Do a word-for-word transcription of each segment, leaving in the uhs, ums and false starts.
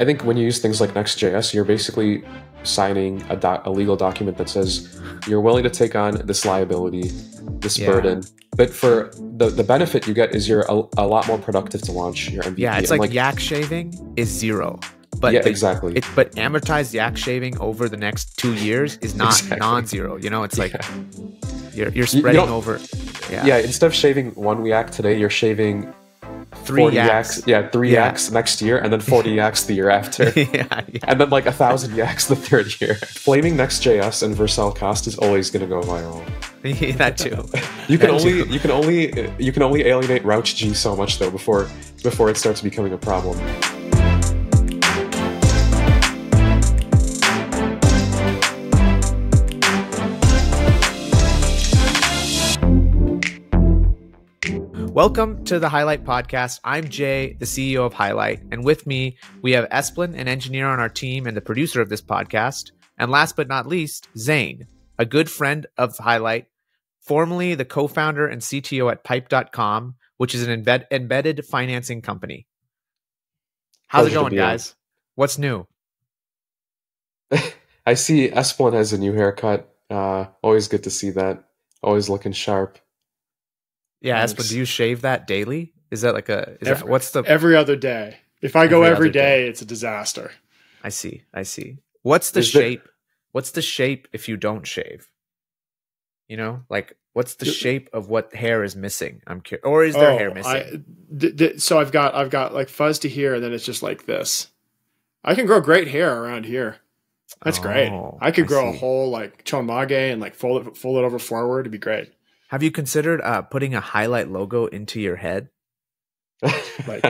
I think when you use things like Next.js, you're basically signing a, doc, a legal document that says you're willing to take on this liability, this yeah. burden. But for the, the benefit you get is you're a, a lot more productive to launch your M V P. Yeah, it's like, like yak shaving is zero. But yeah, the, exactly. It, but amortized yak shaving over the next two years is not exactly. non-zero. You know, it's like yeah. you're, you're spreading you over. Yeah. yeah, instead of shaving one yak today, you're shaving three yaks. yaks. Yeah, three yeah. yaks next year, and then forty yaks the year after. yeah, yeah. And then like a thousand yaks the third year. Flaming Next.js and Vercel cost is always going to go viral. that too. You can that only too. you can only you can only alienate Rouch G so much though before before it starts becoming a problem. Welcome to the Highlight podcast. I'm Jay, the C E O of Highlight, and with me, we have Esplin, an engineer on our team and the producer of this podcast, and last but not least, Zane, a good friend of Highlight, formerly the co-founder and C T O at Pipe dot com, which is an embed- embedded financing company. How's Pleasure it going, guys? Here. What's new? I see Esplin has a new haircut. Uh, always good to see that. Always looking sharp. Yeah, Esplin, do you shave that daily? Is that like a is every, that, what's the every other day? If I go every day, day, it's a disaster. I see, I see. What's the is shape? There, what's the shape if you don't shave? You know, like what's the it, shape of what hair is missing? I'm curious, or is there oh, hair missing? I, th- th- so I've got I've got like fuzz to here, and then it's just like this. I can grow great hair around here. That's oh, great. I could grow I a whole like chonmage and like fold it fold it over forward. It'd be great. Have you considered uh, putting a Highlight logo into your head? like,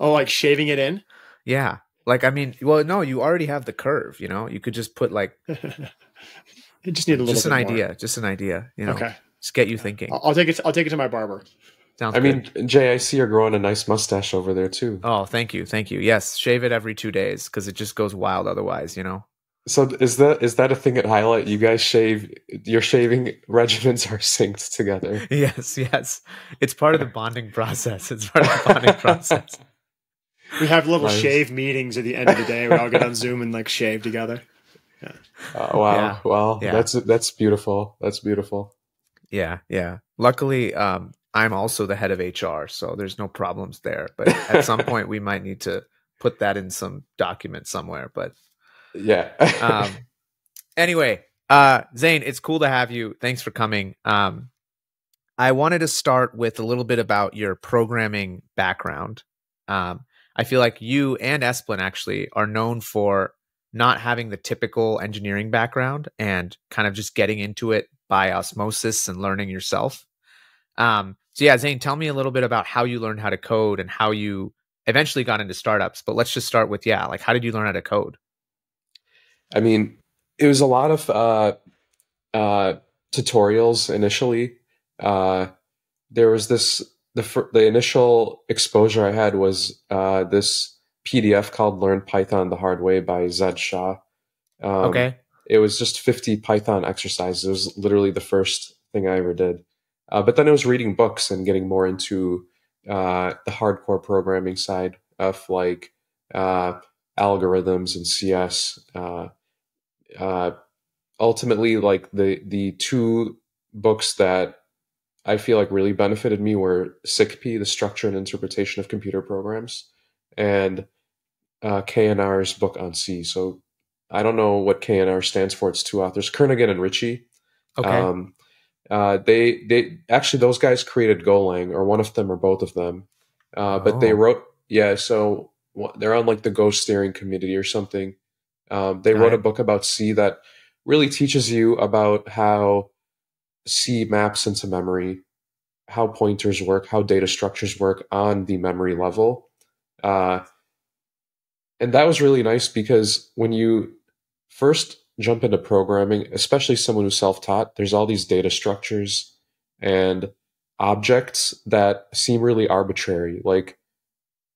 oh, like shaving it in? Yeah. Like, I mean, well, no, you already have the curve, you know? You could just put like... you just need a little Just bit an more. idea. Just an idea, you know? Okay. Just get you thinking. I'll, I'll take it I'll take it to my barber. Sounds I good. mean, Jay, I see you're growing a nice mustache over there too. Oh, thank you. Thank you. Yes, shave it every two days because it just goes wild otherwise, you know? So is that is that a thing at Highlight? You guys shave your shaving regimens are synced together. Yes, yes. It's part of the bonding process. It's part of the bonding process. We have little nice. shave meetings at the end of the day. We all get on Zoom and like shave together. Yeah. Uh, wow. Yeah. Well, yeah. that's that's beautiful. That's beautiful. Yeah, yeah. Luckily, um, I'm also the head of H R, so there's no problems there. But at some point, we might need to put that in some document somewhere. But yeah. um, anyway, uh, Zane, it's cool to have you. Thanks for coming. Um, I wanted to start with a little bit about your programming background. Um, I feel like you and Esplin actually are known for not having the typical engineering background and kind of just getting into it by osmosis and learning yourself. Um, so yeah, Zane, tell me a little bit about how you learned how to code and how you eventually got into startups. But let's just start with, yeah, like how did you learn how to code? I mean, it was a lot of uh, uh, tutorials initially. Uh, there was this, the fir- the initial exposure I had was uh, this P D F called Learn Python the Hard Way by Zed Shah. Um, okay. It was just fifty Python exercises. It was literally the first thing I ever did. Uh, but then I was reading books and getting more into uh, the hardcore programming side of like uh, algorithms and C S. Uh, uh, ultimately, like the the two books that I feel like really benefited me were S I C P, The Structure and Interpretation of Computer Programs, and uh, K N R's book on C. So I don't know what K N R stands for. It's two authors, Kernighan and Ritchie. Okay. Um, uh, they they actually those guys created Golang, or one of them, or both of them. Uh, but oh. they wrote yeah. So. They're on like the Go steering committee or something. Um, they Got wrote it. a book about C that really teaches you about how C maps into memory, how pointers work, how data structures work on the memory level. Uh, and that was really nice because when you first jump into programming, especially someone who's self-taught, there's all these data structures and objects that seem really arbitrary. Like,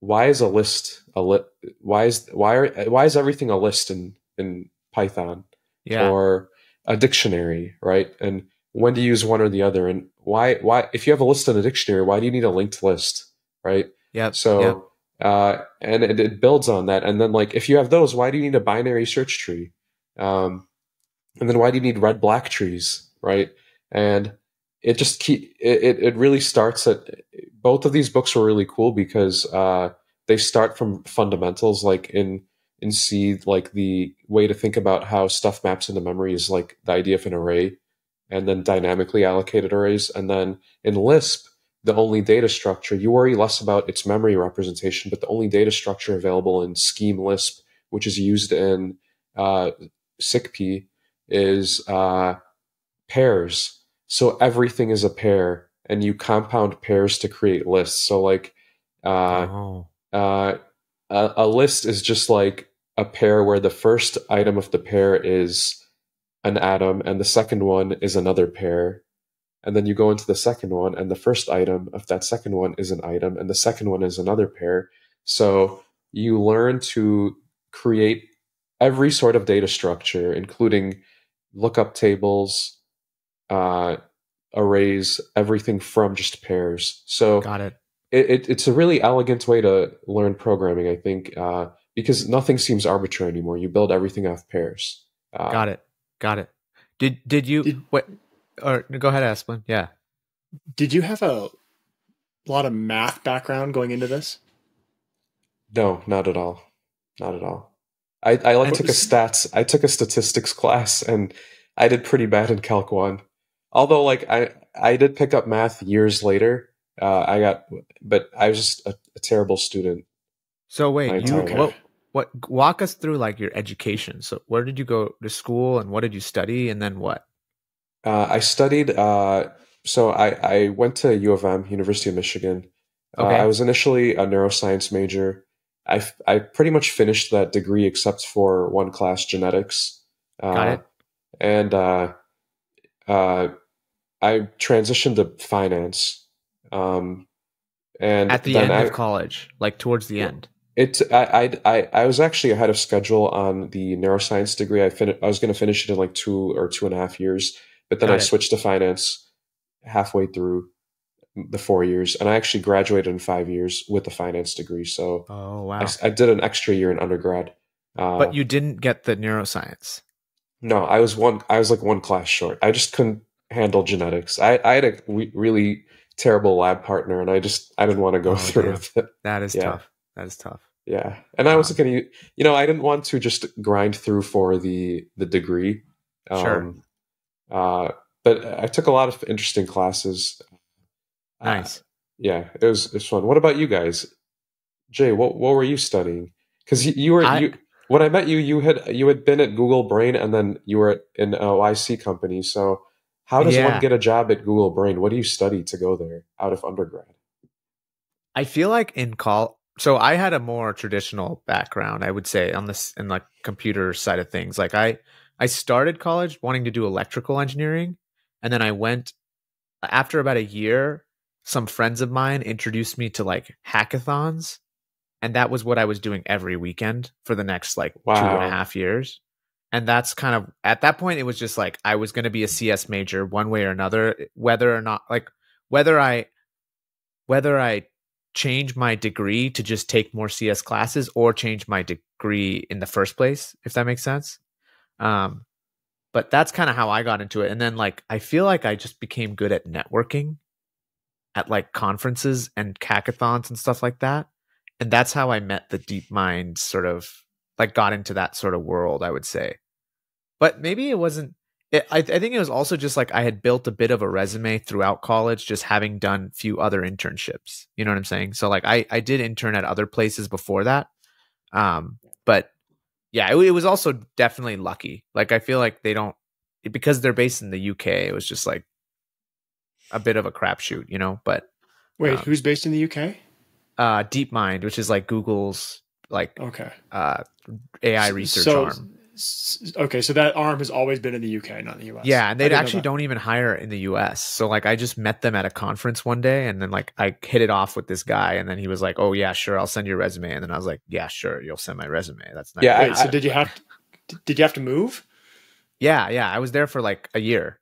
why is a list a li- why is why are why is everything a list in in Python yeah. or a dictionary, right? And when do you use one or the other? And why why if you have a list in a dictionary, why do you need a linked list, right? Yeah. So yep. Uh, and it, it builds on that. And then, like, if you have those, why do you need a binary search tree? Um, and then why do you need red black trees, right? And it just keep it. It really starts at both of these books were really cool because uh, they start from fundamentals, like in in C, like the way to think about how stuff maps into memory is like the idea of an array, and then dynamically allocated arrays, and then in Lisp, the only data structure, you worry less about its memory representation, but the only data structure available in Scheme Lisp, which is used in uh, S I C P, is uh, pairs. So everything is a pair, and you compound pairs to create lists. So like uh, oh. uh, a, a list is just like a pair where the first item of the pair is an atom, and the second one is another pair. And then you go into the second one, and the first item of that second one is an item, and the second one is another pair. So you learn to create every sort of data structure, including lookup tables, uh, arrays, everything from just pairs. So got it. It, it. It's a really elegant way to learn programming, I think, uh, because nothing seems arbitrary anymore. You build everything off pairs. Uh, got it. Got it. Did did you? Did, what? Or go ahead, Asplund. Yeah. Did you have a lot of math background going into this? No, not at all. Not at all. I, I like took a stats. I took a statistics class, and I did pretty bad in Calc one. Although, like I, I did pick up math years later. Uh, I got, but I was just a, a terrible student. So wait, you, what? What? Walk us through like your education. So where did you go to school, and what did you study, and then what? Uh, I studied, uh, so I, I went to U of M, University of Michigan. Okay. Uh, I was initially a neuroscience major. I, I pretty much finished that degree except for one class, genetics. Uh, Got it. And uh, uh, I transitioned to finance. Um, and At the end I, of college, like towards the yeah, end. It, I, I, I was actually ahead of schedule on the neuroscience degree. I, fin I was going to finish it in like two or two and a half years. But then Got I switched it. to finance halfway through the four years. And I actually graduated in five years with a finance degree. So oh, wow. I, I did an extra year in undergrad. Uh, but you didn't get the neuroscience. No, I was one. I was like one class short. I just couldn't handle genetics. I, I had a re really terrible lab partner, and I just I didn't want to go oh, through damn. with it. That is yeah. tough. That is tough. Yeah. And wow. I was going to, you know, I didn't want to just grind through for the, the degree. Um, sure. Uh, but I took a lot of interesting classes. Nice. Uh, yeah, it was, it was fun. What about you guys? Jay, what, what were you studying? Because you, you were, I, you, when I met you, you had, you had been at Google Brain, and then you were at an O I C company. So how does yeah. one get a job at Google Brain? What do you study to go there out of undergrad? I feel like in call, so I had a more traditional background, I would say, on this, in like computer side of things. Like I, I started college wanting to do electrical engineering, and then I went, after about a year, some friends of mine introduced me to like hackathons, and that was what I was doing every weekend for the next like wow. two and a half years. And that's kind of, at that point, it was just like, I was going to be a C S major one way or another, whether or not, like whether I, whether I change my degree to just take more C S classes or change my degree in the first place, if that makes sense. Um, but that's kind of how I got into it. And then like, I feel like I just became good at networking at like conferences and hackathons and stuff like that. And that's how I met the DeepMind sort of like got into that sort of world, I would say. But maybe it wasn't, it, I, I think it was also just like, I had built a bit of a resume throughout college, just having done a few other internships, you know what I'm saying? So like, I, I did intern at other places before that. Um, but Yeah, it, it was also definitely lucky. Like, I feel like they don't, because they're based in the U K, it was just like a bit of a crapshoot, you know? But wait, um, who's based in the U K? Uh, DeepMind, which is like Google's like okay. uh, A I research so, arm. Okay, so that arm has always been in the U K, not in the U S. Yeah, and they actually don't even hire in the U S. So like, I just met them at a conference one day, and then like, I hit it off with this guy, and then he was like, "Oh yeah, sure, I'll send your resume." And then I was like, "Yeah, sure, you'll send my resume." That's nice. Yeah. Wait, so did you have to, did you have to move? Yeah, yeah, I was there for like a year.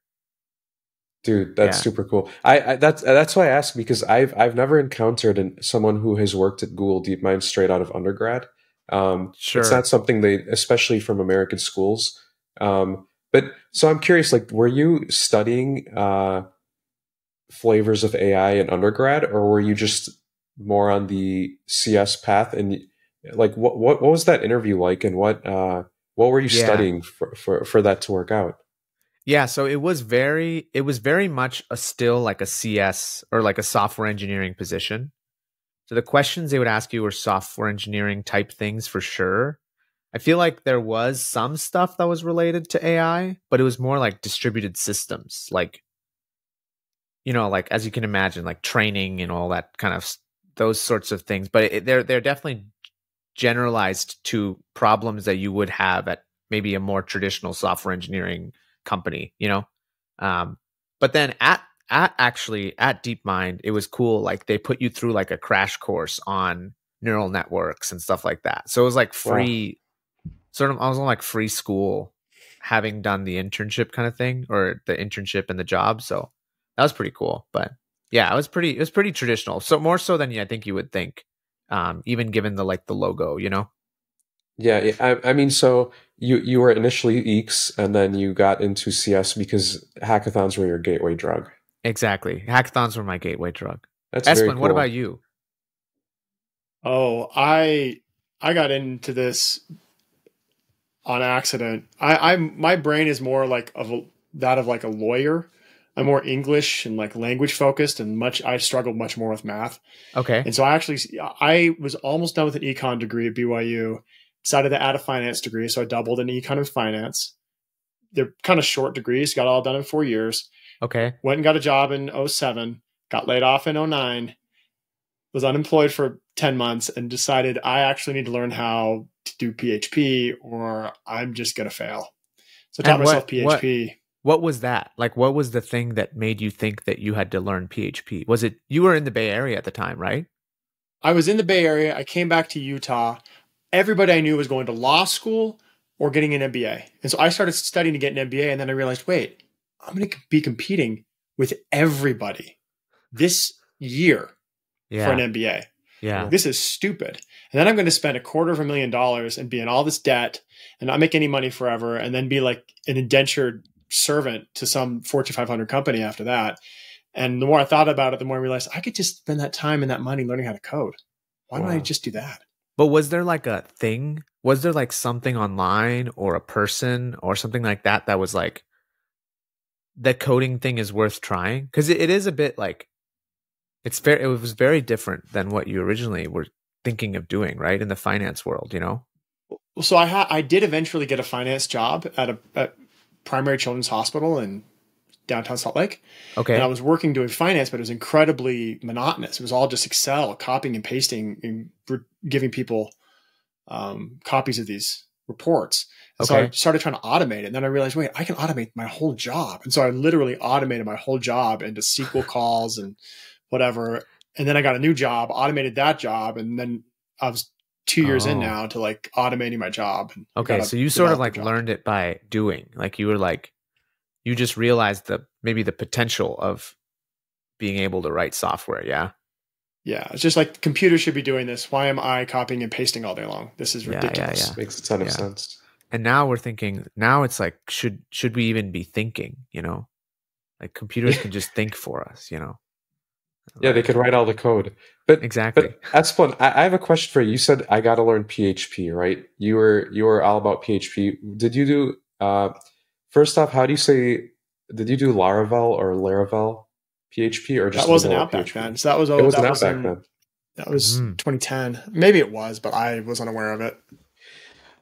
Dude, that's yeah. super cool. I, I that's that's why I asked, because I've I've never encountered an, someone who has worked at Google DeepMind straight out of undergrad. Um, sure, it's not something they, especially from American schools. Um, but so I'm curious, like, were you studying uh, flavors of A I in undergrad, or were you just more on the C S path? And like, what what what was that interview like, and what uh, what were you yeah. studying for, for for that to work out? Yeah, so it was very, it was very much a still like a C S or like a software engineering position. So the questions they would ask you were software engineering type things for sure. I feel like there was some stuff that was related to A I, but it was more like distributed systems, like, you know, like as you can imagine, like training and all that kind of those sorts of things. But it, they're they're definitely generalized to problems that you would have at maybe a more traditional software engineering company, you know, um, but then at at actually at DeepMind, it was cool. Like they put you through like a crash course on neural networks and stuff like that. So it was like free, wow. sort of. I was on like free school, having done the internship kind of thing, or the internship and the job. So that was pretty cool. But yeah, it was pretty. It was pretty traditional. So more so than yeah, I think you would think, um, even given the like the logo, you know. Yeah, I, I mean, so you you were initially Eeks, and then you got into C S because hackathons were your gateway drug. Exactly, hackathons were my gateway drug. That's Espen, very cool. What about you? Oh, I I got into this on accident. I I'm my brain is more like of a, that of like a lawyer. I'm more English and like language focused, and much I struggled much more with math. Okay, and so I actually I was almost done with an econ degree at B Y U. Decided to add a finance degree, so I doubled in econ and finance. They're kind of short degrees, got all done in four years. Okay. Went and got a job in oh seven, got laid off in oh nine, was unemployed for ten months, and decided I actually need to learn how to do P H P or I'm just going to fail. So I taught myself P H P. What, what was that? Like, what was the thing that made you think that you had to learn P H P? Was it, you were in the Bay Area at the time, right? I was in the Bay Area. I came back to Utah. Everybody I knew was going to law school or getting an M B A. And so I started studying to get an M B A, and then I realized, wait, I'm going to be competing with everybody this year yeah. for an M B A. Yeah. Like, this is stupid. And then I'm going to spend a quarter of a million dollars and be in all this debt and not make any money forever, and then be like an indentured servant to some Fortune five hundred company after that. And the more I thought about it, the more I realized I could just spend that time and that money learning how to code. Why wow. don't I just do that? But was there like a thing? Was there like something online or a person or something like that that was like, the coding thing is worth trying? Because it, it is a bit like, it's fair. It was very different than what you originally were thinking of doing, right? In the finance world, you know? So I ha I did eventually get a finance job at a at primary children's hospital in downtown Salt Lake. Okay. And I was working doing finance, but it was incredibly monotonous. It was all just Excel, copying and pasting and giving people um, copies of these reports. And okay. So I started trying to automate it. And then I realized, wait, I can automate my whole job. And so I literally automated my whole job into S Q L calls and whatever. And then I got a new job, automated that job. And then I was two years oh. in now to like automating my job. And okay. So you sort of like learned it by doing, like you were like, you just realized the maybe the potential of being able to write software, yeah? Yeah, it's just like, computers should be doing this. Why am I copying and pasting all day long? This is ridiculous. Yeah, yeah, yeah. Makes a ton yeah. of sense. And now we're thinking, now it's like, should should we even be thinking, you know? Like computers can just think for us, you know? Yeah, like, they could write all the code. But exactly. But Espen, I, I have a question for you. You said, I got to learn P H P, right? You were, you were all about P H P. Did you do... Uh, First off, how do you say, did you do Laravel or Laravel P H P or just That wasn't out back then. So that was, oh, it wasn't out back then. That was mm. twenty ten. Maybe it was, but I wasn't aware of it.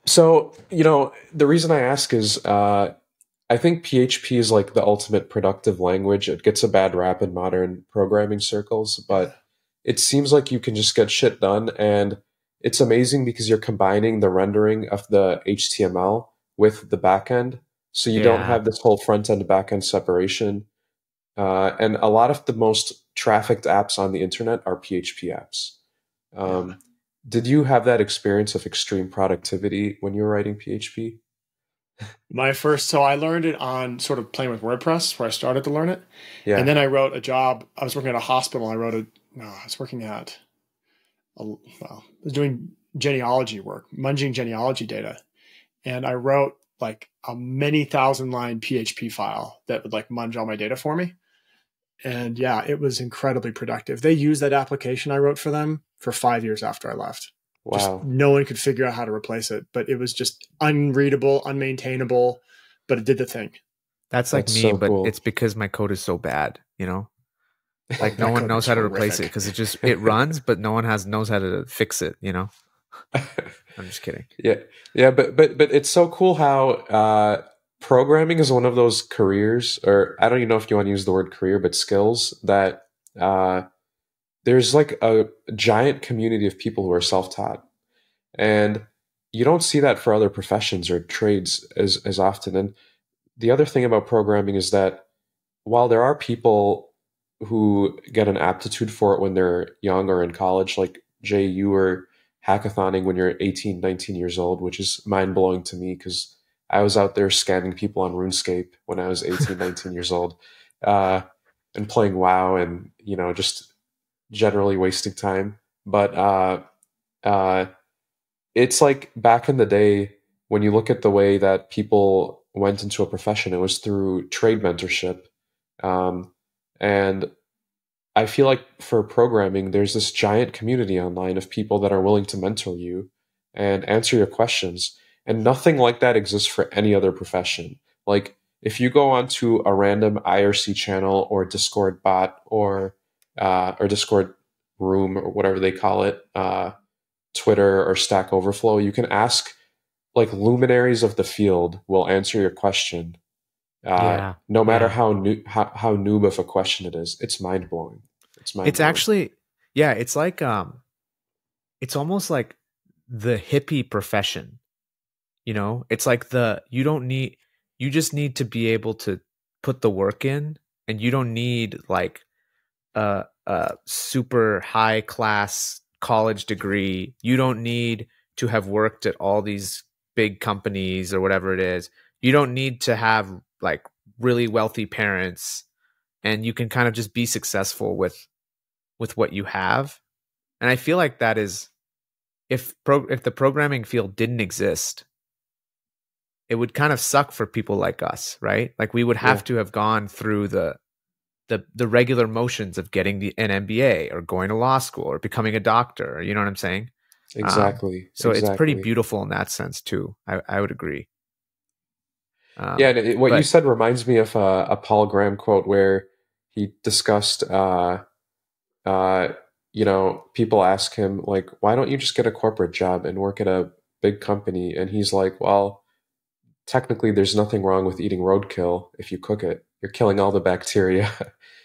So, you know, the reason I ask is uh, I think P H P is like the ultimate productive language. It gets a bad rap in modern programming circles, but it seems like you can just get shit done. And it's amazing because you're combining the rendering of the H T M L with the backend. So you yeah. don't have this whole front-end to back-end separation. Uh, and a lot of the most trafficked apps on the internet are P H P apps. Um, yeah. Did you have that experience of extreme productivity when you were writing P H P? My first, so I learned it on sort of playing with WordPress, where I started to learn it. Yeah. And then I wrote a job. I was working at a hospital. I wrote a, no, I was working at, a, well, I was doing genealogy work, munging genealogy data. And I wrote like a many thousand line P H P file that would like munge all my data for me. And yeah, it was incredibly productive. They used that application I wrote for them for five years after I left. Wow. Just no one could figure out how to replace it, but it was just unreadable, unmaintainable, but it did the thing. That's like me, but it's because my code is so bad, you know? Like no one knows how to replace it because it just, it runs, but no one has knows how to fix it, you know? I'm just kidding. Yeah. Yeah. But, but, but it's so cool how uh, programming is one of those careers, or I don't even know if you want to use the word career, but skills that, uh, there's like a giant community of people who are self-taught, and you don't see that for other professions or trades as, as often. And the other thing about programming is that while there are people who get an aptitude for it when they're young or in college, like Jay, you were hackathoning when you're eighteen, nineteen years old, which is mind blowing to me because I was out there scanning people on RuneScape when I was eighteen, nineteen years old, uh, and playing WoW and, you know, just generally wasting time. But uh, uh, it's like back in the day, when you look at the way that people went into a profession, it was through trade mentorship. Um, and I feel like for programming, there's this giant community online of people that are willing to mentor you and answer your questions. And nothing like that exists for any other profession. Like if you go onto a random I R C channel or Discord bot or Uh, or Discord room or whatever they call it, uh, Twitter or Stack Overflow, you can ask, like, luminaries of the field will answer your question, uh, yeah, no matter yeah. how, new, how how noob of a question it is. It's mind-blowing. It's mind-blowing. It's actually, yeah, it's like, um, it's almost like the hippie profession, you know? It's like the, you don't need, you just need to be able to put the work in, and you don't need, like, A, a super high class college degree. You don't need to have worked at all these big companies or whatever it is. You don't need to have like really wealthy parents, and you can kind of just be successful with with what you have. And I feel like that is, if pro if the programming field didn't exist, it would kind of suck for people like us, right? Like we would have yeah. to have gone through the the the regular motions of getting the, an M B A or going to law school or becoming a doctor. You know what I'm saying? Exactly. Um, so exactly. It's pretty beautiful in that sense too. I, I would agree. Um, yeah. And it, what but, you said reminds me of a, a Paul Graham quote where he discussed, uh, uh, you know, people ask him like, why don't you just get a corporate job and work at a big company? And he's like, well, technically there's nothing wrong with eating roadkill if you cook it. You're killing all the bacteria.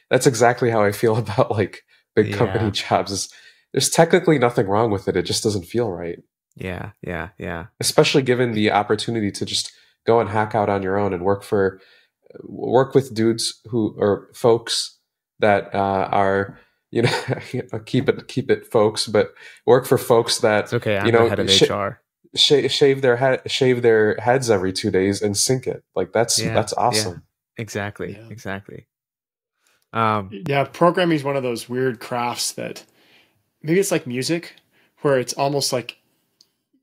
That's exactly how I feel about like big company yeah. jobs. Is there's technically nothing wrong with it. It just doesn't feel right. Yeah, yeah, yeah. Especially given the opportunity to just go and hack out on your own and work for work with dudes who or folks that uh, are, you know, keep it keep it folks, but work for folks that it's okay. I'm you know, the head of H R. Sh shave their head, shave their heads every two days and sink it. Like that's yeah, that's awesome. Yeah. Exactly. Yeah. Exactly. Um, yeah. Programming is one of those weird crafts that maybe it's like music where it's almost like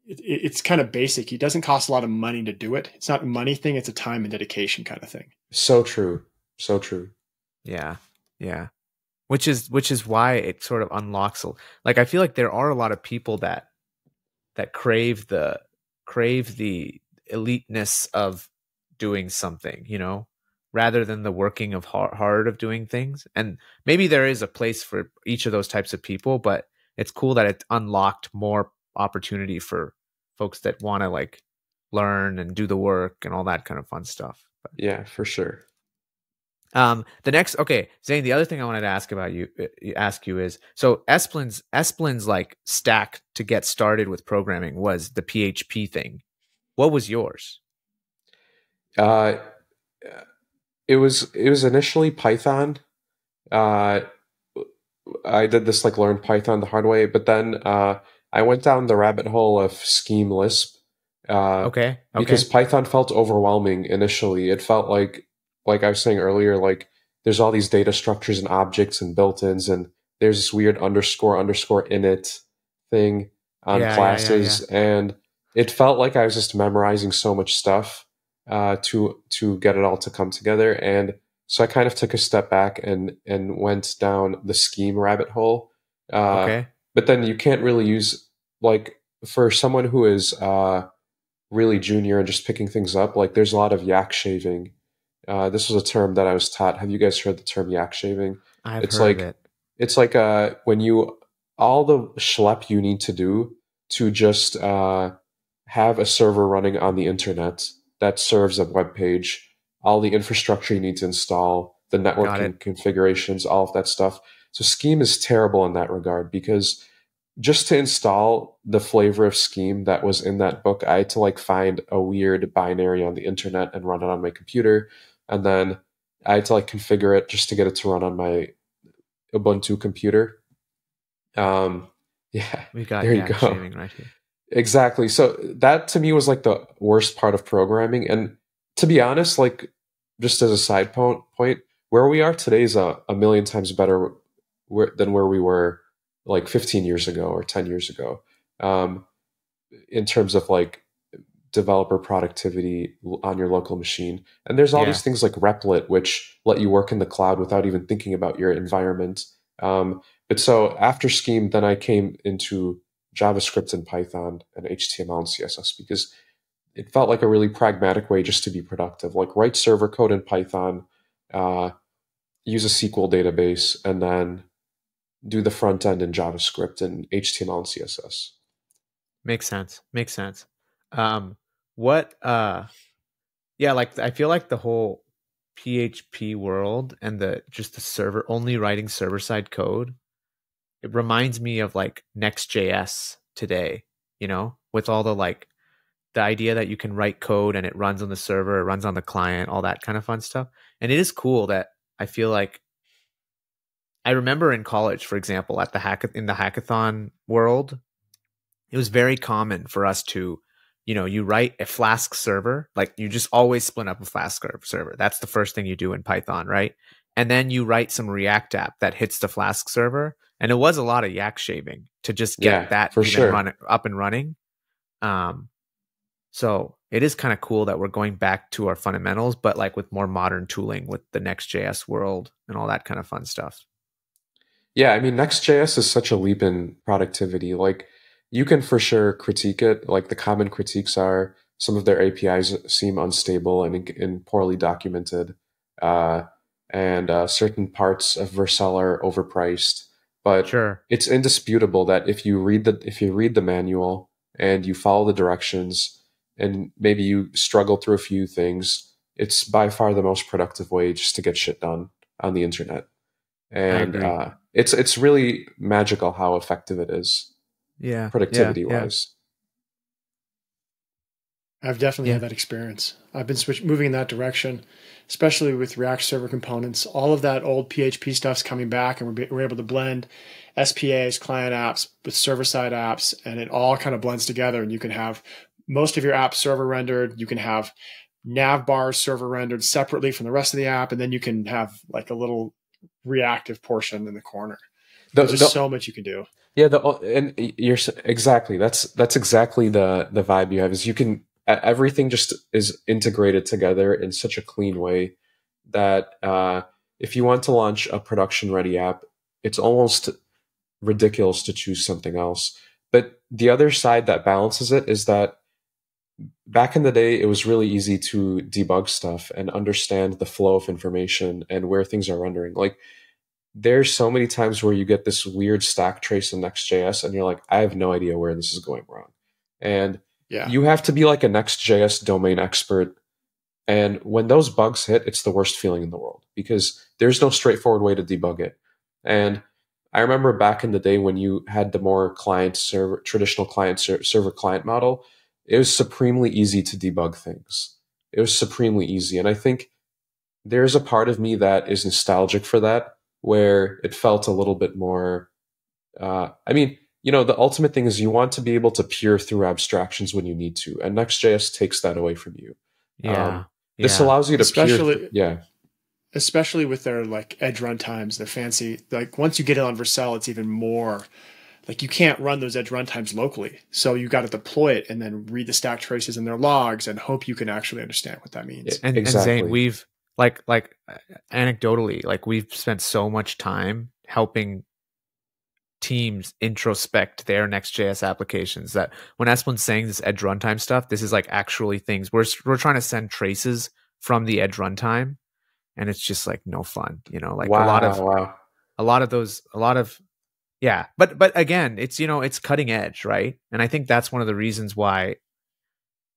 it, it's kind of basic. It doesn't cost a lot of money to do it. It's not a money thing. It's a time and dedication kind of thing. So true. So true. Yeah. Yeah. Which is, which is why it sort of unlocks. Like, I feel like there are a lot of people that, that crave the, crave the eliteness of doing something, you know, rather than the working of hard, hard of doing things. And maybe there is a place for each of those types of people, but it's cool that it unlocked more opportunity for folks that want to like learn and do the work and all that kind of fun stuff. But, yeah, for sure. Um, the next, okay, Zane, the other thing I wanted to ask about you, ask you is, so Esplin's, Esplin's like stack to get started with programming was the P H P thing. What was yours? Uh, yeah. It was it was initially Python. Uh, I did this like Learn Python the Hard Way, but then uh, I went down the rabbit hole of Scheme Lisp, Uh, okay. okay. Because Python felt overwhelming initially. It felt like, like I was saying earlier, like there's all these data structures and objects and built-ins, and there's this weird underscore underscore init thing on yeah, classes. Yeah, yeah, yeah. And it felt like I was just memorizing so much stuff uh, to to get it all to come together. And so I kind of took a step back and and went down the Scheme rabbit hole. Uh, okay. But then you can't really use, like, for someone who is uh, really junior and just picking things up, like there's a lot of yak shaving. Uh, this was a term that I was taught. Have you guys heard the term yak shaving? I've it's heard like, of it. It's like uh, when you, all the schlep you need to do to just uh, have a server running on the internet that serves a web page, all the infrastructure you need to install, the networking configurations, all of that stuff. So Scheme is terrible in that regard, because just to install the flavor of Scheme that was in that book, I had to like find a weird binary on the internet and run it on my computer. And then I had to like configure it just to get it to run on my Ubuntu computer. Um, yeah, we got there you go. Shaving right here. Exactly. So that to me was like the worst part of programming. And to be honest, like just as a side po point, where we are today is a, a million times better where, than where we were like fifteen years ago or ten years ago, um, in terms of like developer productivity on your local machine. And there's all yeah. these things like Replit, which let you work in the cloud without even thinking about your environment. Um, but so after Scheme, then I came into JavaScript and Python and H T M L and C S S, because it felt like a really pragmatic way just to be productive. Like write server code in Python, uh, use a S Q L database, and then do the front end in JavaScript and H T M L and C S S. Makes sense. Makes sense. Um, what, uh, yeah, like I feel like the whole P H P world and the, just the server only writing server side code, it reminds me of like Next.js today, you know, with all the, like the idea that you can write code and it runs on the server, it runs on the client, all that kind of fun stuff. And it is cool that I feel like, I remember in college, for example, at the hack in the hackathon world, it was very common for us to, you know, you write a Flask server, like you just always split up a Flask server. That's the first thing you do in Python, right? And then you write some React app that hits the Flask server. And it was a lot of yak shaving to just get yeah, that for sure. run, up and running. Um, so it is kind of cool that we're going back to our fundamentals, but like with more modern tooling with the Next.js world and all that kind of fun stuff. Yeah, I mean, Next.js is such a leap in productivity. Like, you can for sure critique it. Like, the common critiques are some of their A P Is seem unstable and, and poorly documented, uh, and uh, certain parts of Vercel are overpriced. But sure. it's indisputable that if you read the if you read the manual and you follow the directions, and maybe you struggle through a few things, it's by far the most productive way just to get shit done on the internet. And uh, it's it's really magical how effective it is. Yeah, productivity yeah, yeah. wise. I've definitely yeah. had that experience. I've been switch moving in that direction, especially with React server components. All of that old P H P stuff's coming back, and we're, we're able to blend S P As, client apps with server side apps, and it all kind of blends together. And you can have most of your app server rendered. You can have nav bars server rendered separately from the rest of the app, and then you can have like a little reactive portion in the corner. The, There's the, so much you can do. Yeah, the and you're exactly that's that's exactly the the vibe you have, is you can everything just is integrated together in such a clean way that uh, if you want to launch a production ready app, it's almost ridiculous to choose something else. But the other side that balances it is that back in the day, it was really easy to debug stuff and understand the flow of information and where things are rendering. Like, there's so many times where you get this weird stack trace in Next.js and you're like, I have no idea where this is going wrong. And yeah. you have to be like a Next.js domain expert. And when those bugs hit, it's the worst feeling in the world, because there's no straightforward way to debug it. And I remember back in the day when you had the more client server, traditional client ser server client model, it was supremely easy to debug things. It was supremely easy. And I think there's a part of me that is nostalgic for that, where it felt a little bit more, uh, I mean, you know, the ultimate thing is you want to be able to peer through abstractions when you need to. And Next.js takes that away from you. Yeah. Um, this yeah. allows you to especially, peer. Yeah. Especially with their like edge runtimes, their fancy, like once you get it on Vercel, it's even more like you can't run those edge runtimes locally. So you got to deploy it and then read the stack traces in their logs and hope you can actually understand what that means. And, exactly. and Zane, we've like, like anecdotally, like we've spent so much time helping teams introspect their Next.js applications that when Espen's saying this edge runtime stuff, this is like actually things we're, we're trying to send traces from the edge runtime. And it's just like no fun, you know, like wow, a lot of, wow. a lot of those, a lot of, yeah. But, but again, it's, you know, it's cutting edge. Right. And I think that's one of the reasons why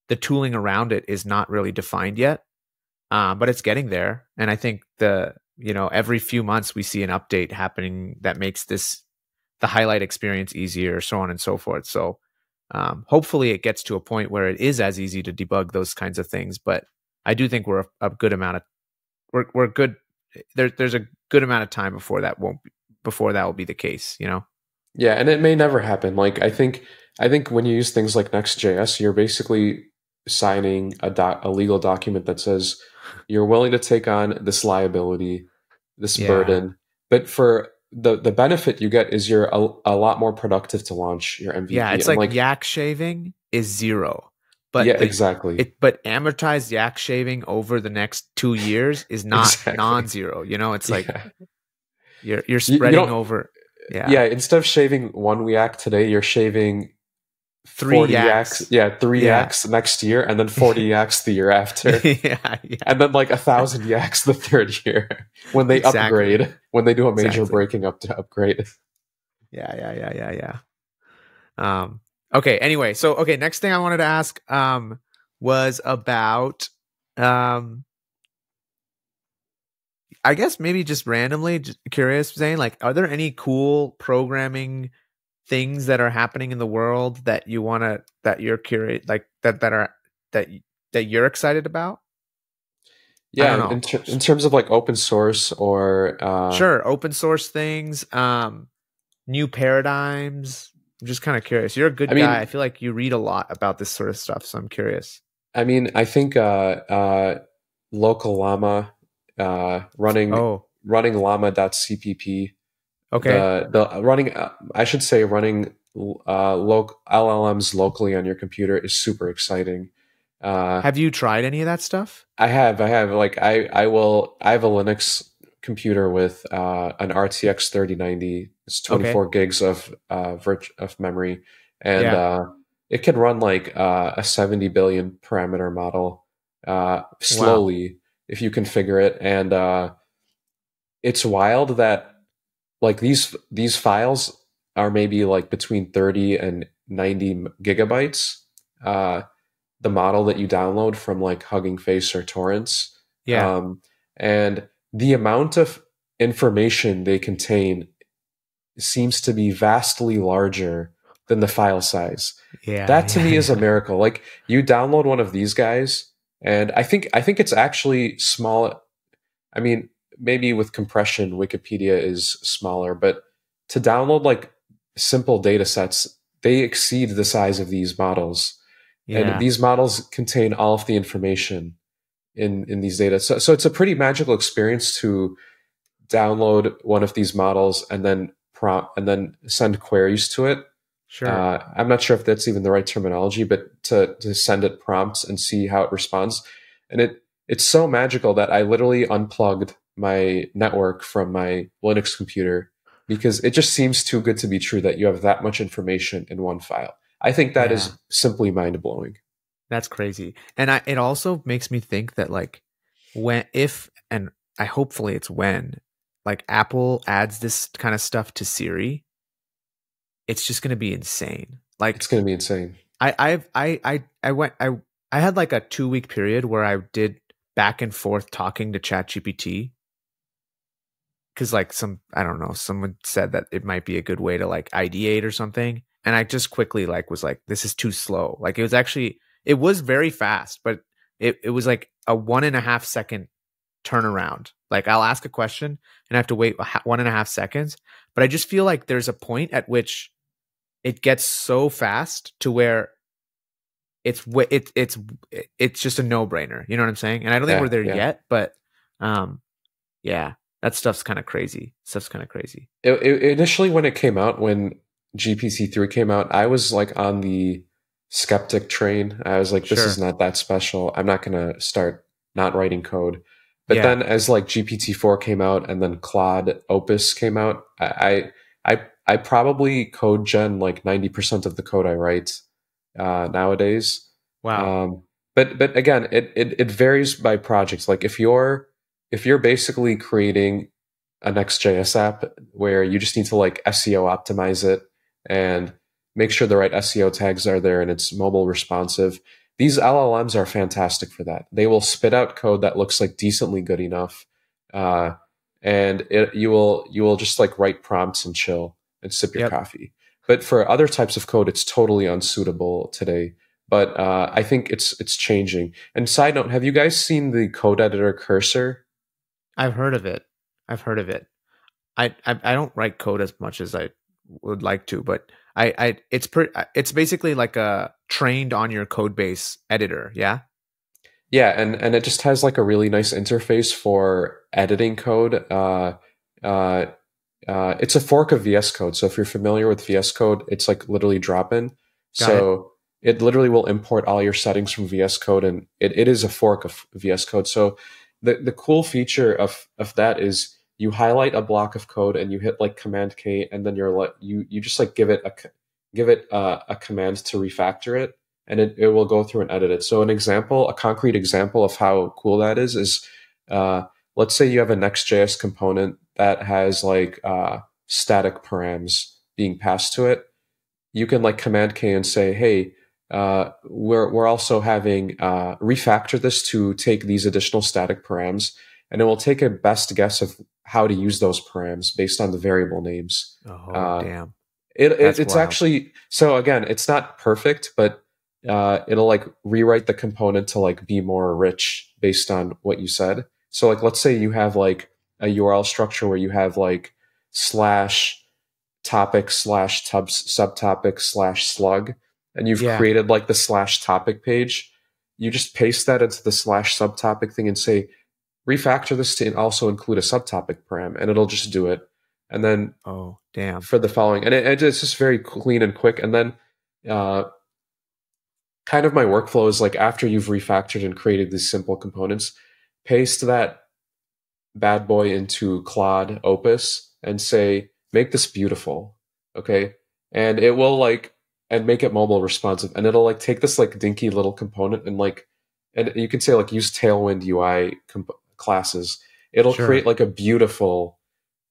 the tooling around it is not really defined yet. Um, but it's getting there. And I think the, you know, every few months we see an update happening that makes this, the highlight experience easier, so on and so forth. So um, hopefully it gets to a point where it is as easy to debug those kinds of things. But I do think we're a, a good amount of, We're we're good. There there's a good amount of time before that won't be, before that will be the case, you know. Yeah, and it may never happen. Like I think I think when you use things like Next.js, you're basically signing a doc, a legal document that says you're willing to take on this liability, this yeah. burden. But for the the benefit you get is you're a, a lot more productive to launch your M V P. Yeah, it's like, like yak shaving is zero. But yeah, the, exactly. It, but amortized yak shaving over the next two years is not exactly. non-zero. You know, it's like yeah. you're you're spreading you, you over. Yeah, yeah. Instead of shaving one yak today, you're shaving three yaks. yaks. Yeah, three yeah. yaks next year, and then forty yaks the year after. yeah, yeah, and then like a thousand yaks the third year when they exactly. upgrade. When they do a major exactly. breaking up to upgrade. Yeah, yeah, yeah, yeah, yeah. Um. Okay. Anyway, so okay. Next thing I wanted to ask um, was about, um, I guess maybe just randomly just curious, Zane. Like, are there any cool programming things that are happening in the world that you wanna that you're curious like that that are that that you're excited about? Yeah, in, ter in terms of like open source or uh... sure, open source things, um, new paradigms. I'm just kind of curious. You're a good I mean, guy. I feel like you read a lot about this sort of stuff, so I'm curious. I mean, I think uh, uh, local llama uh, running oh. running llama.cpp. Okay. The, the running, uh, I should say, running uh, loc L L Ms locally on your computer is super exciting. Uh, have you tried any of that stuff? I have. I have. Like, I I will. I have a Linux computer with uh, an R T X thirty ninety. It's twenty-four okay. gigs of uh, virt of memory, and yeah. uh, it can run like uh, a seventy billion parameter model uh, slowly wow. if you configure it. And uh, it's wild that like these these files are maybe like between thirty and ninety gigabytes. Uh, the model that you download from like Hugging Face or torrents, yeah, um, and the amount of information they contain seems to be vastly larger than the file size. Yeah, that to yeah, me yeah. is a miracle. Like you download one of these guys, and I think I think it's actually small. I mean, maybe with compression, Wikipedia is smaller, but to download like simple data sets, they exceed the size of these models, yeah. and these models contain all of the information in in these data. So, so it's a pretty magical experience to download one of these models and then prompt and then send queries to it. Sure. Uh, I'm not sure if that's even the right terminology, but to, to send it prompts and see how it responds. And it, it's so magical that I literally unplugged my network from my Linux computer because it just seems too good to be true that you have that much information in one file. I think that yeah. is simply mind blowing. That's crazy. And I, it also makes me think that like when, if, and I hopefully it's when, like Apple adds this kind of stuff to Siri, it's just going to be insane. Like it's going to be insane. I, I've, I, I, I went, I, I had like a two week period where I did back and forth talking to Chat G P T. Cause like some, I don't know, someone said that it might be a good way to like ideate or something. And I just quickly like, was like, this is too slow. Like it was actually, it was very fast, but it, it was like a one and a half second turnaround. Like I'll ask a question and I have to wait one and a half seconds. But I just feel like there's a point at which it gets so fast to where it's it, it's it's just a no-brainer. You know what I'm saying? And I don't think yeah, we're there yeah. yet, but um, yeah, that stuff's kind of crazy. Stuff's kind of crazy. It, it, initially, when it came out, when G P T three came out, I was like on the skeptic train. I was like, this sure. is not that special. I'm not going to start not writing code. But yeah. then as like G P T four came out and then Claude Opus came out, I I I probably code gen like ninety percent of the code I write uh, nowadays. Wow. Um, but but again, it, it it varies by projects. Like if you're if you're basically creating a Next.js app where you just need to like S E O optimize it and make sure the right S E O tags are there and it's mobile responsive, these L L Ms are fantastic for that. They will spit out code that looks like decently good enough, uh, and it, you will you will just like write prompts and chill and sip your yep. coffee. But for other types of code, it's totally unsuitable today. But uh, I think it's it's changing. And side note, have you guys seen the code editor Cursor? I've heard of it. I've heard of it. I I, I don't write code as much as I would like to, but I, I it's pretty. It's basically like a trained on your code base editor, yeah, yeah, and and it just has like a really nice interface for editing code. Uh, uh, uh, it's a fork of V S Code, so if you're familiar with V S Code, it's like literally drop in. Got so it. it literally will import all your settings from V S Code, and it it is a fork of V S Code. So the the cool feature of of that is, you highlight a block of code and you hit like Command K, and then you're like you you just like give it a give it a, a command to refactor it, and it, it will go through and edit it. So an example, a concrete example of how cool that is is, uh, let's say you have a Next.js component that has like uh, static params being passed to it. You can like Command K and say, hey, uh, we're we're also having uh, refactor this to take these additional static params, and it will take a best guess of how to use those params based on the variable names. Oh, uh, damn. It, it, it's wild. Actually, so again, it's not perfect, but uh, it'll like rewrite the component to like be more rich based on what you said. So like, let's say you have like a U R L structure where you have like slash topic slash tubs subtopic slash slug, and you've yeah. created like the slash topic page. You just paste that into the slash subtopic thing and say, refactor this to also include a subtopic param, and it'll just do it. And then oh damn for the following, and it, it's just very clean and quick. And then uh, kind of my workflow is like, after you've refactored and created these simple components, paste that bad boy into Claude Opus and say, make this beautiful, okay? And it will like and make it mobile responsive, and it'll like take this like dinky little component and like and you can say like use Tailwind U I component classes. It'll sure. create like a beautiful,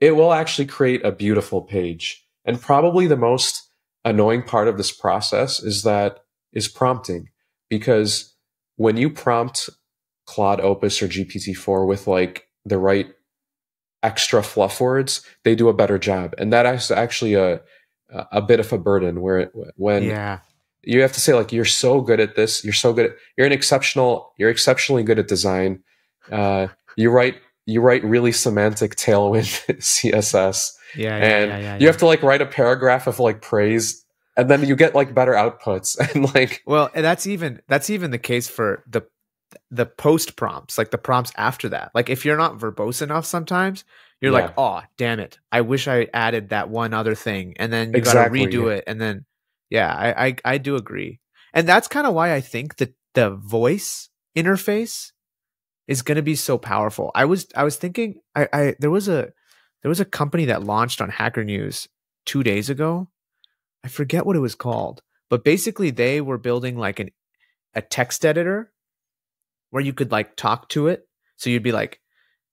it will actually create a beautiful page. And probably the most annoying part of this process is that is prompting, because when you prompt Claude Opus or G P T four with like the right extra fluff words, they do a better job. And that is actually a, a bit of a burden where it, when yeah. you have to say like, you're so good at this. You're so good at, you're an exceptional, you're exceptionally good at design. Uh, You write you write really semantic Tailwind C S S, yeah, yeah, and yeah, yeah, yeah. you have to like write a paragraph of like praise, and then you get like better outputs. And like, well, and that's even that's even the case for the the post prompts, like the prompts after that. Like if you're not verbose enough, sometimes you're yeah. like, oh damn it, I wish I added that one other thing, and then you exactly. gotta redo it, and then yeah, I I, I do agree, and that's kind of why I think that the voice interface is going to be so powerful. I was I was thinking I, I there was a there was a company that launched on Hacker News two days ago. I forget what it was called, but basically they were building like an a text editor where you could like talk to it. So you'd be like,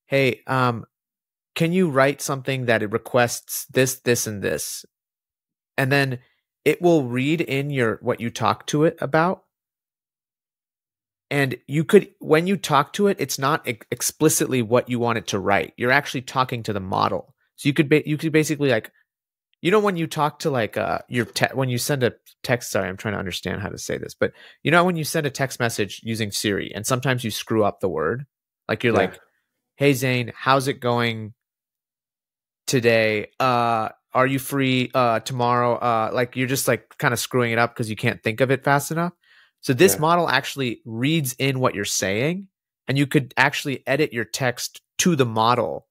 "Hey, um, can you write something that it requests this, this, and this?" And then it will read in your what you talk to it about. And you could, when you talk to it, it's not ex explicitly what you want it to write. You're actually talking to the model. So you could, ba you could basically like, you know, when you talk to like uh, your, te when you send a text, sorry, I'm trying to understand how to say this, but you know, when you send a text message using Siri and sometimes you screw up the word, like you're yeah. like, hey Zane, how's it going today? Uh, are you free uh, tomorrow? Uh, like you're just like kind of screwing it up because you can't think of it fast enough. So this yeah. model actually reads in what you're saying, and you could actually edit your text to the model,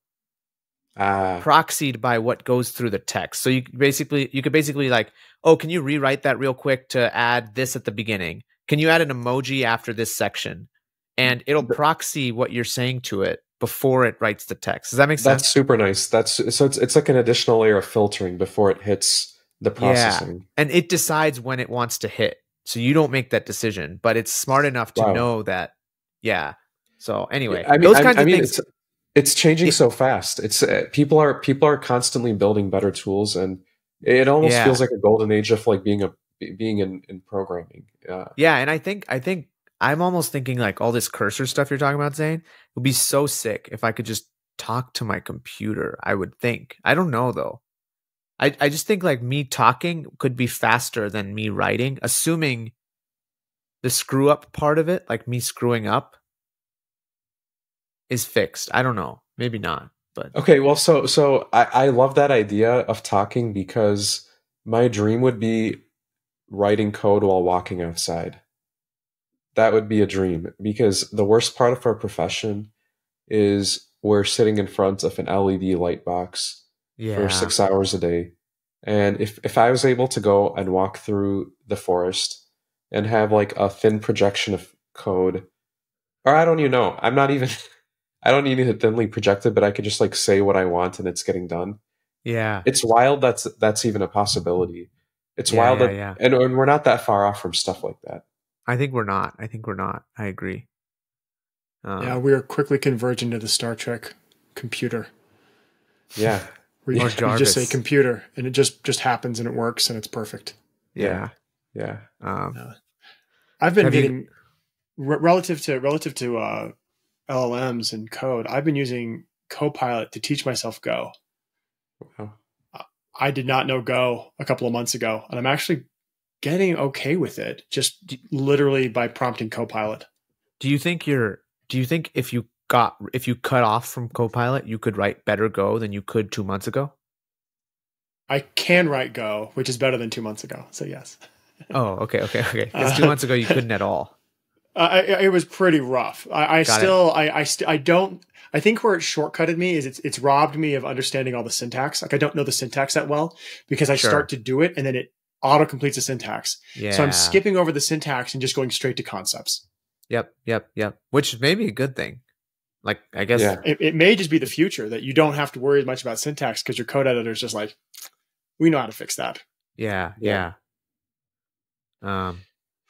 uh, proxied by what goes through the text. So you basically, you could basically like, oh, can you rewrite that real quick to add this at the beginning? Can you add an emoji after this section? And it'll proxy what you're saying to it before it writes the text. Does that make sense? That's super nice. That's so it's it's like an additional layer of filtering before it hits the processing. Yeah. And it decides when it wants to hit. So you don't make that decision, but it's smart enough to wow. know that. Yeah. So anyway, yeah, I mean, those kinds I, I of mean, things. It's, it's changing it, so fast. It's uh, people are people are constantly building better tools, and it almost yeah. feels like a golden age of like being a being in, in programming. Yeah. Yeah, and I think I think. I'm almost thinking like all this cursor stuff you're talking about, Zane, would be so sick if I could just talk to my computer, I would think. I don't know, though. I, I just think like me talking could be faster than me writing, assuming the screw up part of it, like me screwing up, is fixed. I don't know. Maybe not. But okay, well, so so I, I love that idea of talking because my dream would be writing code while walking outside. That would be a dream, because the worst part of our profession is we're sitting in front of an L E D light box yeah. for six hours a day. And if, if I was able to go and walk through the forest and have like a thin projection of code, or I don't even know, I'm not even, I don't even hit thinly projected, but I could just like say what I want and it's getting done. Yeah. It's wild. That's, that's even a possibility. It's yeah, wild. Yeah, that, yeah. And, and we're not that far off from stuff like that. I think we're not. I think we're not. I agree. Um, yeah, we are quickly converging to the Star Trek computer. Yeah. Where you, or Jarvis. You just say computer, and it just, just happens, and it works, and it's perfect. Yeah. Yeah. Um, uh, I've been getting, re relative to, relative to uh, L L Ms and code, I've been using Copilot to teach myself Go. Wow. I did not know Go a couple of months ago, and I'm actually getting okay with it, just literally by prompting Copilot. Do you think you're? Do you think if you got if you cut off from Copilot, you could write better Go than you could two months ago? I can write Go, which is better than two months ago. So yes. Oh, okay, okay, okay. Because uh, two months ago you couldn't at all. I, it was pretty rough. I, I still, it. I, I, st I don't. I think where it shortcutted me is it's it's robbed me of understanding all the syntax. Like I don't know the syntax that well because I sure. start to do it and then it auto completes the syntax. Yeah. So I'm skipping over the syntax and just going straight to concepts. Yep. Yep. Yep. Which may be a good thing. Like, I guess yeah. it, it may just be the future that you don't have to worry much about syntax because your code editor is just like, we know how to fix that. Yeah. Yeah. yeah. Um,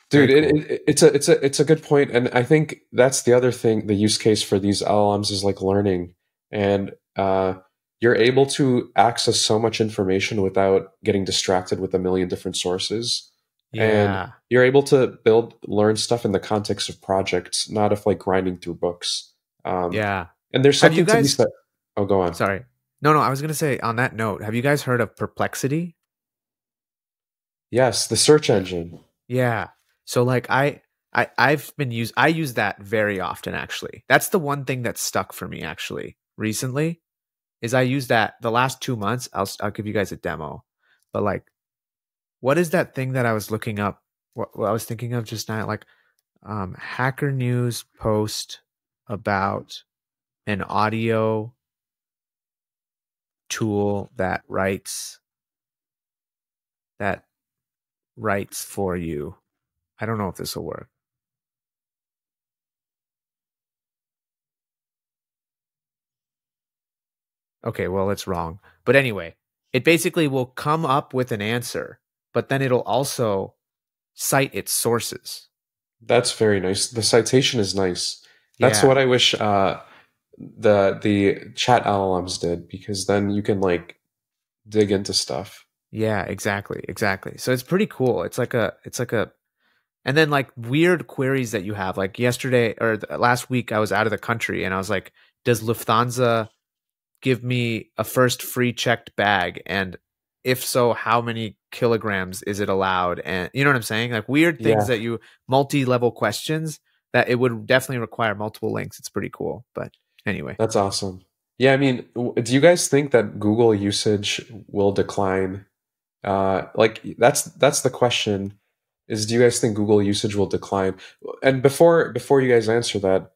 Dude, it, cool. it, it's a, it's a, it's a good point. And I think that's the other thing. The use case for these L L Ms is like learning, and, uh, you're able to access so much information without getting distracted with a million different sources. Yeah. And you're able to build, learn stuff in the context of projects, not of like grinding through books. Um, yeah. And there's something have you guys, to be... Oh, go on. Sorry. No, no, I was going to say on that note, have you guys heard of Perplexity? Yes, the search engine. Yeah. So like I, I, I've been used, I use that very often actually. That's the one thing that stuck for me actually recently. Is I use that the last two months. I'll, I'll give you guys a demo. But like, what is that thing that I was looking up? What, what I was thinking of just now, like um, Hacker News post about an audio tool that writes, that writes for you. I don't know if this will work. Okay, well, it's wrong. But anyway, it basically will come up with an answer, but then it'll also cite its sources. That's very nice. The citation is nice. That's yeah. what I wish uh, the the chat L L Ms did, because then you can like dig into stuff. Yeah, exactly, exactly. So it's pretty cool. It's like a, it's like a, and then like weird queries that you have. Like yesterday or last week, I was out of the country, and I was like, does Lufthansa give me a first free checked bag, and if so, how many kilograms is it allowed? And you know what I'm saying? Like weird things yeah. that you multi-level questions that it would definitely require multiple links. It's pretty cool. But anyway, that's awesome. Yeah, I mean, do you guys think that Google usage will decline? Uh, like, that's that's the question. Is do you guys think Google usage will decline? And before before you guys answer that,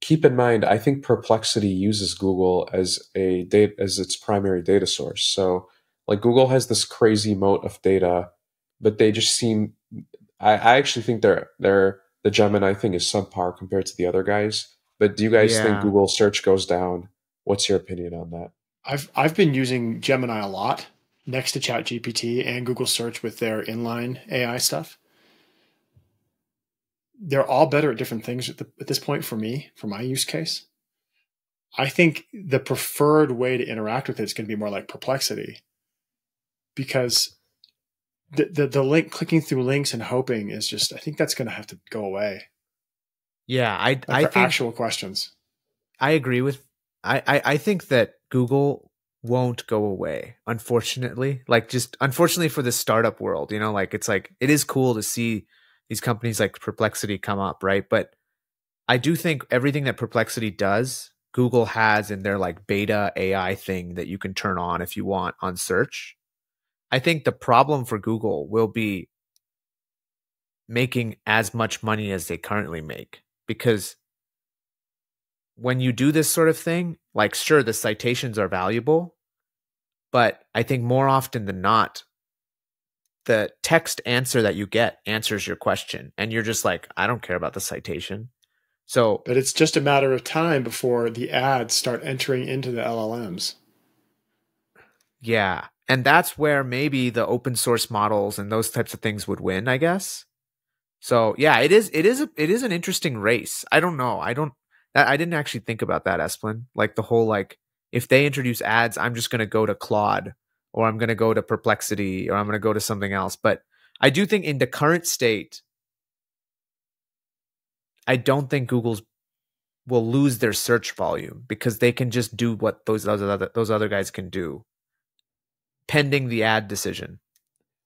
keep in mind, I think Perplexity uses Google as a data as its primary data source. So, like, Google has this crazy moat of data, but they just seem. I, I actually think they're they're the Gemini thing is subpar compared to the other guys. But do you guys yeah. think Google search goes down? What's your opinion on that? I've I've been using Gemini a lot next to Chat G P T and Google Search with their inline A I stuff. They're all better at different things at, the, at this point for me, for my use case. I think the preferred way to interact with it is going to be more like Perplexity, because the the, the link clicking through links and hoping is just, I think that's going to have to go away. Yeah, I like I for think actual questions. I agree with. I, I, I think that Google won't go away, unfortunately. Like, just unfortunately for the startup world, you know, like it's like it is cool to see these companies like Perplexity come up, right? But I do think everything that Perplexity does, Google has in their like beta A I thing that you can turn on if you want on search. I think the problem for Google will be making as much money as they currently make, because when you do this sort of thing, like, sure, the citations are valuable, but I think more often than not, the text answer that you get answers your question. And you're just like, I don't care about the citation. So, but it's just a matter of time before the ads start entering into the L L Ms. Yeah. And that's where maybe the open source models and those types of things would win, I guess. So yeah, it is, it is, a, it is an interesting race. I don't know. I don't, I didn't actually think about that, Esplin. Like the whole, like, if they introduce ads, I'm just going to go to Claude, or I'm going to go to Perplexity, or I'm going to go to something else. But I do think in the current state, I don't think Google's will lose their search volume, because they can just do what those, those, other, those other guys can do pending the ad decision.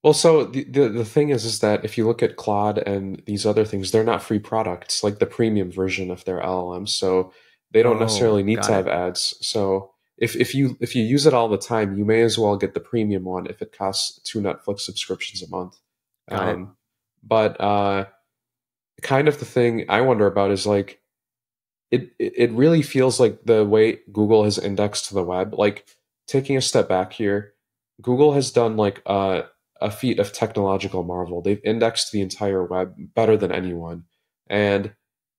Well, so the, the the thing is, is that if you look at Claude and these other things, they're not free products, like the premium version of their L L M. So they don't oh, necessarily need to have it. ads. So if if you if you use it all the time, you may as well get the premium one if it costs two Netflix subscriptions a month. Um, but uh, kind of the thing I wonder about is like it it really feels like the way Google has indexed to the web. Like, taking a step back here, Google has done like uh. a feat of technological marvel. They've indexed the entire web better than anyone, and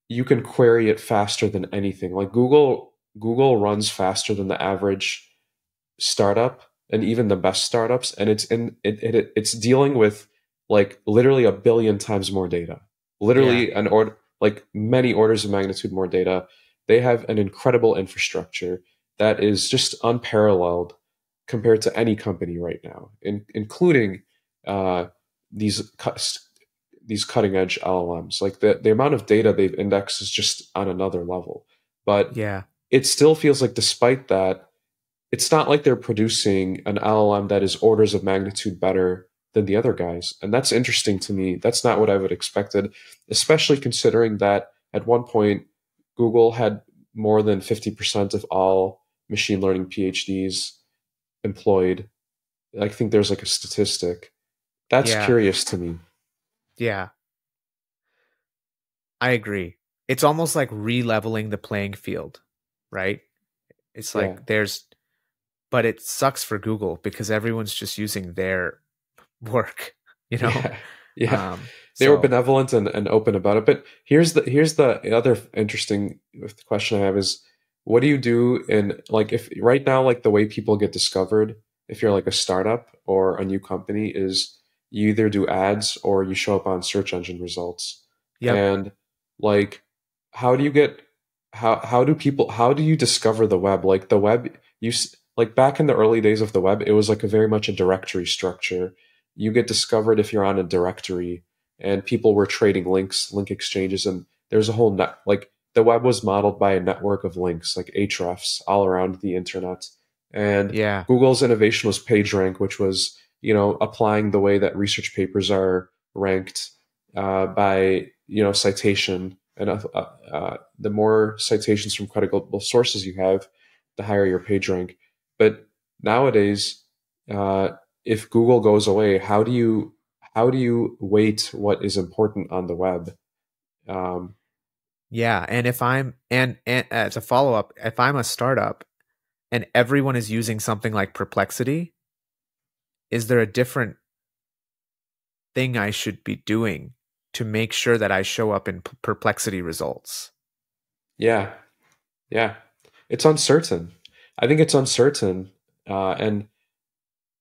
you can query it faster than anything. Like Google, Google runs faster than the average startup, and even the best startups. And it's in it, it it's dealing with like literally a billion times more data, literally yeah. an order like many orders of magnitude more data. They have an incredible infrastructure that is just unparalleled compared to any company right now, in, including. Uh, these these cutting edge L L Ms, like the the amount of data they've indexed is just on another level. But yeah, it still feels like, despite that, it's not like they're producing an L L M that is orders of magnitude better than the other guys, and that's interesting to me. That's not what I would have expected, especially considering that at one point Google had more than fifty percent of all machine learning P H Ds employed. I think there's like a statistic. That's yeah. curious to me. Yeah. I agree. It's almost like re-leveling the playing field, right? It's like yeah. there's, but it sucks for Google because everyone's just using their work, you know? Yeah. yeah. Um, they so. were benevolent and, and open about it. But here's the, here's the other interesting question I have is, what do you do in like, if right now, like the way people get discovered, if you're like a startup or a new company, is you either do ads or you show up on search engine results. Yep. And like, how do you get, how, how do people, how do you discover the web? Like the web, you like back in the early days of the web, it was like a very much a directory structure. You get discovered if you're on a directory, and people were trading links, link exchanges. And there's a whole net, like the web was modeled by a network of links, like hrefs all around the internet. And yeah. Google's innovation was PageRank, which was, you know, applying the way that research papers are ranked uh, by, you know, citation. And uh, uh, the more citations from credible sources you have, the higher your page rank. But nowadays, uh, if Google goes away, how do you how do you weight what is important on the web? Um, yeah, and if I'm and and as a follow up, if I'm a startup and everyone is using something like Perplexity, is there a different thing I should be doing to make sure that I show up in Perplexity results? Yeah. Yeah. It's uncertain. I think it's uncertain. Uh, and,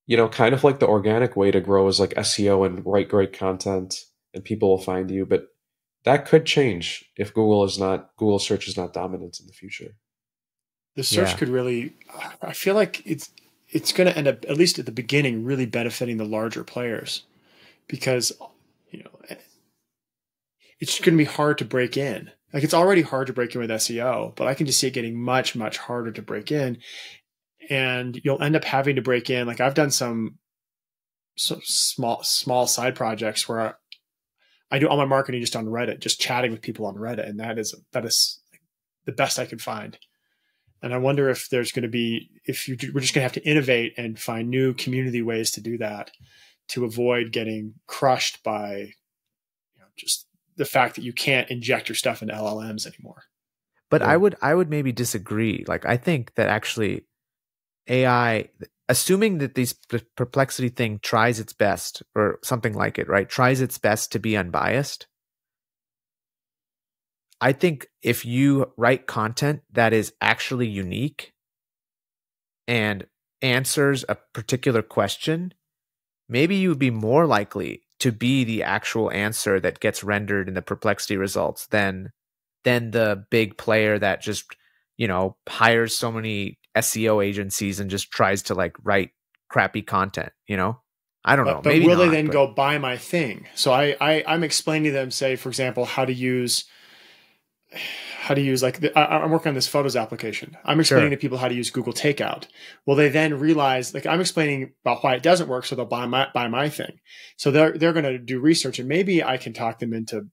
you know, kind of like the organic way to grow is like S E O and write great content and people will find you. But that could change if Google is not, Google search is not dominant in the future. The search yeah. could really, I feel like it's, it's going to end up, at least at the beginning, really benefiting the larger players because, you know, it's going to be hard to break in. Like it's already hard to break in with S E O, but I can just see it getting much, much harder to break in. And you'll end up having to break in. Like I've done some, some small, small side projects where I, I do all my marketing just on Reddit, just chatting with people on Reddit. And that is, that is the best I could find. And I wonder if there's going to be, if you, we're just going to have to innovate and find new community ways to do that to avoid getting crushed by, you know, just the fact that you can't inject your stuff into L L Ms anymore. But yeah. I would, I would maybe disagree. Like, I think that actually A I, assuming that this Perplexity thing tries its best or something like it, right? Tries its best to be unbiased. I think if you write content that is actually unique and answers a particular question, maybe you would be more likely to be the actual answer that gets rendered in the Perplexity results than than the big player that just, you know, hires so many S E O agencies and just tries to like write crappy content, you know? I don't but, know. But maybe will not, they then but... go buy my thing? So I, I I'm explaining to them, say, for example, how to use how to use like the, I, I'm working on this photos application. I'm explaining sure. to people how to use Google Takeout. Well, they then realize like I'm explaining about why it doesn't work. So they'll buy my, buy my thing. So they're, they're going to do research and maybe I can talk them into,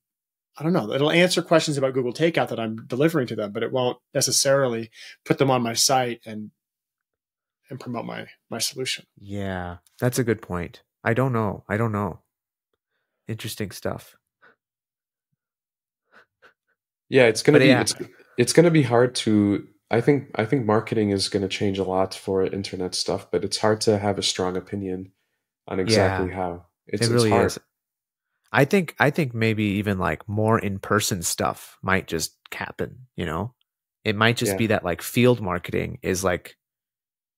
I don't know, it'll answer questions about Google Takeout that I'm delivering to them, but it won't necessarily put them on my site and, and promote my, my solution. Yeah, that's a good point. I don't know. I don't know. Interesting stuff. Yeah, it's gonna but be yeah. it's it's gonna be hard to. I think I think marketing is gonna change a lot for internet stuff, but it's hard to have a strong opinion on exactly yeah, how it's, it really it's hard. Is. I think I think maybe even like more in person stuff might just happen. You know, it might just yeah. be that like field marketing is like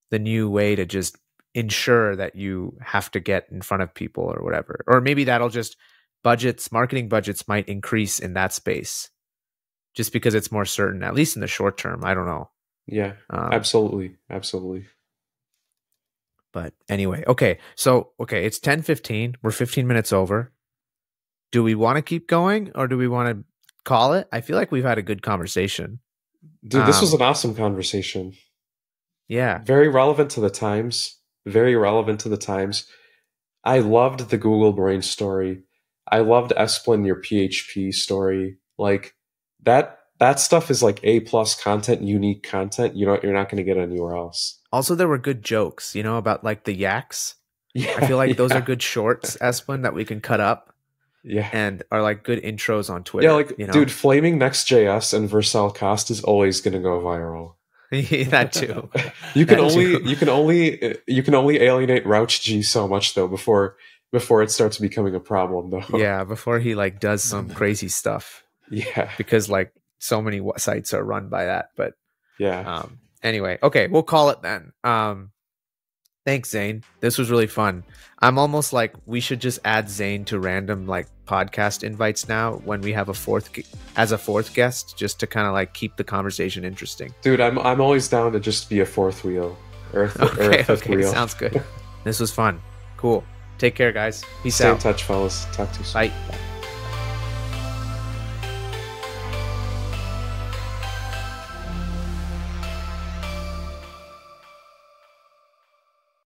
the new way to just ensure that you have to get in front of people or whatever. Or maybe that'll just budgets, marketing budgets might increase in that space. Just because it's more certain, at least in the short term. I don't know. Yeah, um, absolutely. Absolutely. But anyway, okay. So, okay, it's ten fifteen. We're fifteen minutes over. Do we want to keep going or do we want to call it? I feel like we've had a good conversation. Dude, this um, was an awesome conversation. Yeah. Very relevant to the times. Very relevant to the times. I loved the Google Brain story. I loved Esplin, your P H P story. Like, That that stuff is like A plus content, unique content. You know, you're not going to get anywhere else. Also, there were good jokes, you know, about like the yaks. Yeah, I feel like yeah. those are good shorts, Esplin, that we can cut up. Yeah, and are like good intros on Twitter. Yeah, like you know? Dude, flaming Next dot J S and Vercel cost is always going to go viral. that too. you can that only too. you can only you can only alienate Rouch G so much though before before it starts becoming a problem though. Yeah, before he like does some crazy stuff. Yeah, because like so many sites are run by that. But yeah, um, anyway, okay, we'll call it then. Um, thanks, Zane. This was really fun. I'm almost like we should just add Zane to random like podcast invites now when we have a fourth as a fourth guest, just to kind of like keep the conversation interesting. Dude, I'm I'm always down to just be a fourth wheel. Earth, okay, or a fifth okay, wheel. Sounds good. This was fun. Cool. Take care, guys. Peace Stay out. Stay in touch, fellas. Talk to you soon. Bye. Bye.